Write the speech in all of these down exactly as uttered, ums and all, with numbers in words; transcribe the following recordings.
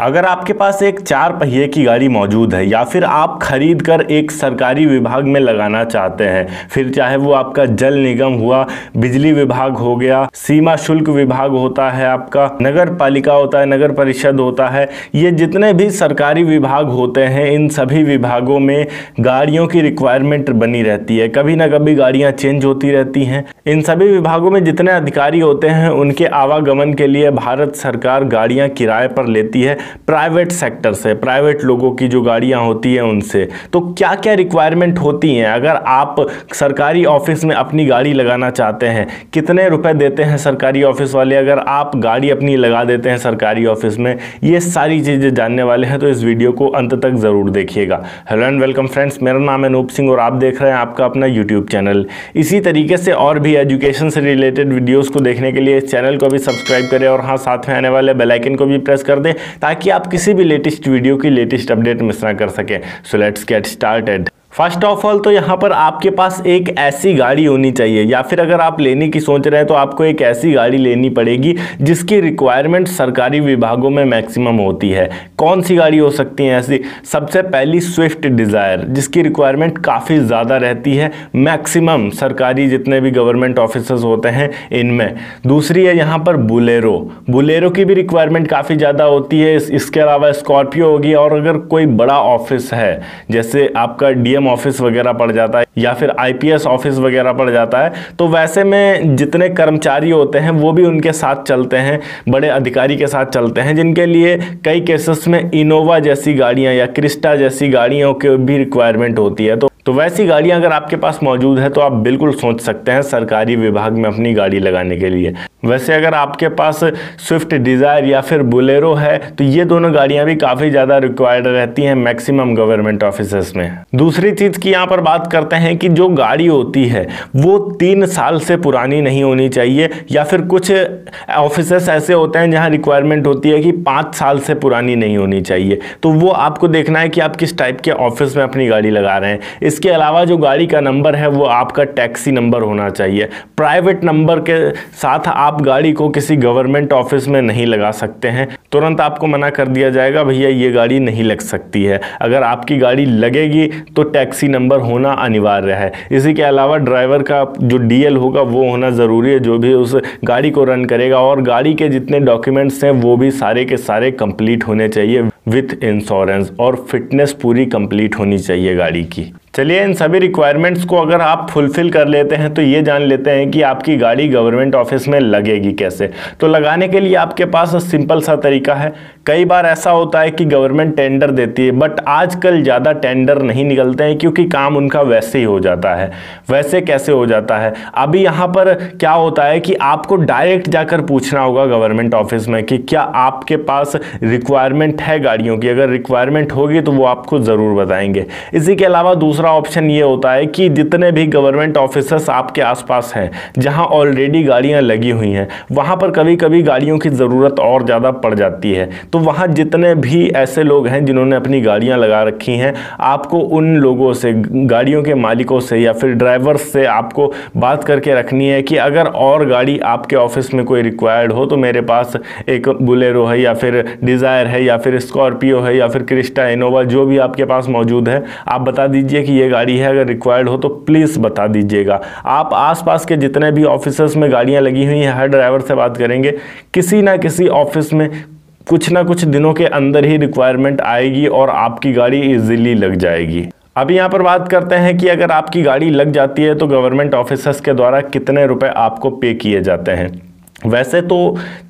अगर आपके पास एक चार पहिए की गाड़ी मौजूद है या फिर आप खरीद कर एक सरकारी विभाग में लगाना चाहते हैं, फिर चाहे वो आपका जल निगम हुआ, बिजली विभाग हो गया, सीमा शुल्क विभाग होता है, आपका नगर पालिका होता है, नगर परिषद होता है, ये जितने भी सरकारी विभाग होते हैं इन सभी विभागों में गाड़ियों की रिक्वायरमेंट बनी रहती है। कभी ना कभी गाड़ियाँ चेंज होती रहती हैं। इन सभी विभागों में जितने अधिकारी होते हैं उनके आवागमन के लिए भारत सरकार गाड़ियाँ किराए पर लेती है प्राइवेट सेक्टर से, प्राइवेट लोगों की जो गाड़ियां होती हैं उनसे। तो क्या क्या रिक्वायरमेंट होती हैं? अगर आप सरकारी ऑफिस में अपनी गाड़ी लगाना चाहते हैं, कितने रुपए देते हैं सरकारी ऑफिस वाले अगर आप गाड़ी अपनी लगा देते हैं सरकारी ऑफिस में? ये सारी चीज़ें जानने वाले हैं, तो इस वीडियो को अंत तक ज़रूर देखिएगा। हेलो एंड वेलकम फ्रेंड्स, मेरा नाम है अनूप सिंह और आप देख रहे हैं आपका अपना यूट्यूब चैनल। इसी तरीके से और भी एजुकेशन से रिलेटेड वीडियोज़ को देखने के लिए इस चैनल को भी सब्सक्राइब करें और हाँ, साथ में आने वाले बेल आइकन को भी प्रेस कर दें ताकि कि आप किसी भी लेटेस्ट वीडियो की लेटेस्ट अपडेट मिस ना कर सकें। So let's get started. First of all तो यहाँ पर आपके पास एक ऐसी गाड़ी होनी चाहिए, या फिर अगर आप लेने की सोच रहे हैं तो आपको एक ऐसी गाड़ी लेनी पड़ेगी जिसकी रिक्वायरमेंट सरकारी विभागों में मैक्सिमम होती है। कौन सी गाड़ी हो सकती है ऐसी? सबसे पहली स्विफ्ट डिज़ायर, जिसकी रिक्वायरमेंट काफ़ी ज़्यादा रहती है मैक्सिमम सरकारी जितने भी गवर्नमेंट ऑफिसर्स होते हैं इनमें। दूसरी है यहाँ पर बुलेरो, बुलेरो की भी रिक्वायरमेंट काफ़ी ज़्यादा होती है। इसके अलावा स्कॉर्पियो होगी, और अगर कोई बड़ा ऑफिस है जैसे आपका डी एम ऑफिस वगैरह पड़ जाता है या फिर आईपीएस ऑफिस वगैरह पड़ जाता है, तो वैसे में जितने कर्मचारी होते हैं वो भी उनके साथ चलते हैं, बड़े अधिकारी के साथ चलते हैं, जिनके लिए कई केसेस में इनोवा जैसी गाड़ियां या क्रिस्टा जैसी गाड़ियों की भी रिक्वायरमेंट होती है। तो तो वैसी गाड़ियां अगर आपके पास मौजूद है तो आप बिल्कुल सोच सकते हैं सरकारी विभाग में अपनी गाड़ी लगाने के लिए। वैसे अगर आपके पास स्विफ्ट डिज़ायर या फिर बुलेरो है तो ये दोनों गाड़ियां भी काफ़ी ज़्यादा रिक्वायर्ड रहती हैं मैक्सिमम गवर्नमेंट ऑफिसर्स में। दूसरी चीज़ की यहाँ पर बात करते हैं कि जो गाड़ी होती है वो तीन साल से पुरानी नहीं होनी चाहिए, या फिर कुछ ऑफिसर्स ऐसे होते हैं जहाँ रिक्वायरमेंट होती है कि पाँच साल से पुरानी नहीं होनी चाहिए। तो वो आपको देखना है कि आप किस टाइप के ऑफिस में अपनी गाड़ी लगा रहे हैं। इसके अलावा जो गाड़ी का नंबर है वो आपका टैक्सी नंबर होना चाहिए। प्राइवेट नंबर के साथ आप गाड़ी को किसी गवर्नमेंट ऑफिस में नहीं लगा सकते हैं, तुरंत आपको मना कर दिया जाएगा, भैया ये गाड़ी नहीं लग सकती है। अगर आपकी गाड़ी लगेगी तो टैक्सी नंबर होना अनिवार्य है। इसी के अलावा ड्राइवर का जो डीएल होगा वो होना ज़रूरी है, जो भी उस गाड़ी को रन करेगा, और गाड़ी के जितने डॉक्यूमेंट्स हैं वो भी सारे के सारे कंप्लीट होने चाहिए विथ इंश्योरेंस, और फिटनेस पूरी कंप्लीट होनी चाहिए गाड़ी की। चलिए, इन सभी रिक्वायरमेंट्स को अगर आप फुलफ़िल कर लेते हैं तो ये जान लेते हैं कि आपकी गाड़ी गवर्नमेंट ऑफिस में लगेगी कैसे। तो लगाने के लिए आपके पास सिंपल सा तरीका है। कई बार ऐसा होता है कि गवर्नमेंट टेंडर देती है, बट आजकल ज़्यादा टेंडर नहीं निकलते हैं क्योंकि काम उनका वैसे ही हो जाता है। वैसे कैसे हो जाता है? अभी यहाँ पर क्या होता है कि आपको डायरेक्ट जाकर पूछना होगा गवर्नमेंट ऑफिस में कि क्या आपके पास रिक्वायरमेंट है गाड़ियों की। अगर रिक्वायरमेंट होगी तो वो आपको ज़रूर बताएंगे। इसी के अलावा दूसरा ऑप्शन ये होता है कि जितने भी गवर्नमेंट ऑफिसर्स आपके आसपास हैं जहां ऑलरेडी गाड़ियां लगी हुई हैं, वहां पर कभी कभी गाड़ियों की ज़रूरत और ज़्यादा पड़ जाती है। तो वहां जितने भी ऐसे लोग हैं जिन्होंने अपनी गाड़ियां लगा रखी हैं, आपको उन लोगों से, गाड़ियों के मालिकों से या फिर ड्राइवर्स से आपको बात करके रखनी है कि अगर और गाड़ी आपके ऑफिस में कोई रिक्वायर्ड हो तो मेरे पास एक बुलेरो है या फिर डिज़ायर है या फिर स्कॉर्पियो है या फिर क्रिस्टा, इनोवा, जो भी आपके पास मौजूद है, आप बता दीजिए कि ये गाड़ी है, अगर रिक्वायर्ड हो तो प्लीज़ बता दीजिएगा। आप आसपास के जितने भी ऑफिसर्स में गाड़ियां लगी हुई हैं, हर ड्राइवर से बात करेंगे, किसी ना किसी ऑफिस में कुछ ना कुछ दिनों के अंदर ही रिक्वायरमेंट आएगी और आपकी गाड़ी इजीली लग जाएगी। अब यहाँ पर बात करते हैं कि अगर आपकी गाड़ी लग जाती है तो गवर्नमेंट ऑफिसर्स के द्वारा कितने रुपये आपको पे किए जाते हैं। वैसे तो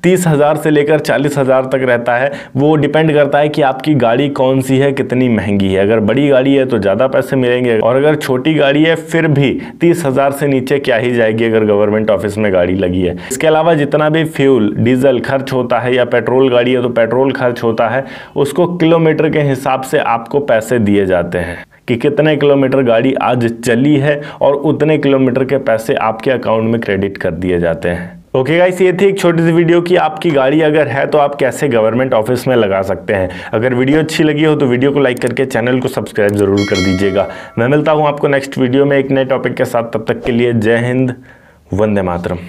तीस हज़ार से लेकर चालीस हज़ार तक रहता है, वो डिपेंड करता है कि आपकी गाड़ी कौन सी है, कितनी महंगी है। अगर बड़ी गाड़ी है तो ज़्यादा पैसे मिलेंगे, और अगर छोटी गाड़ी है फिर भी तीस हज़ार से नीचे क्या ही जाएगी अगर गवर्नमेंट ऑफिस में गाड़ी लगी है। इसके अलावा जितना भी फ्यूल, डीजल खर्च होता है, या पेट्रोल गाड़ी है तो पेट्रोल खर्च होता है, उसको किलोमीटर के हिसाब से आपको पैसे दिए जाते हैं कि कितने किलोमीटर गाड़ी आज चली है, और उतने किलोमीटर के पैसे आपके अकाउंट में क्रेडिट कर दिए जाते हैं। ओके गाइस, ये थी एक छोटी सी वीडियो कि आपकी गाड़ी अगर है तो आप कैसे गवर्नमेंट ऑफिस में लगा सकते हैं। अगर वीडियो अच्छी लगी हो तो वीडियो को लाइक करके चैनल को सब्सक्राइब जरूर कर दीजिएगा। मैं मिलता हूँ आपको नेक्स्ट वीडियो में एक नए टॉपिक के साथ, तब तक के लिए जय हिंद, वंदे मातरम।